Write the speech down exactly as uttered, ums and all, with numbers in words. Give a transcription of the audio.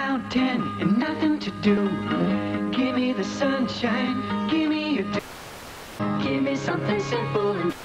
mountain and nothing to do. Give me the sunshine, give me your... Give me something simple and...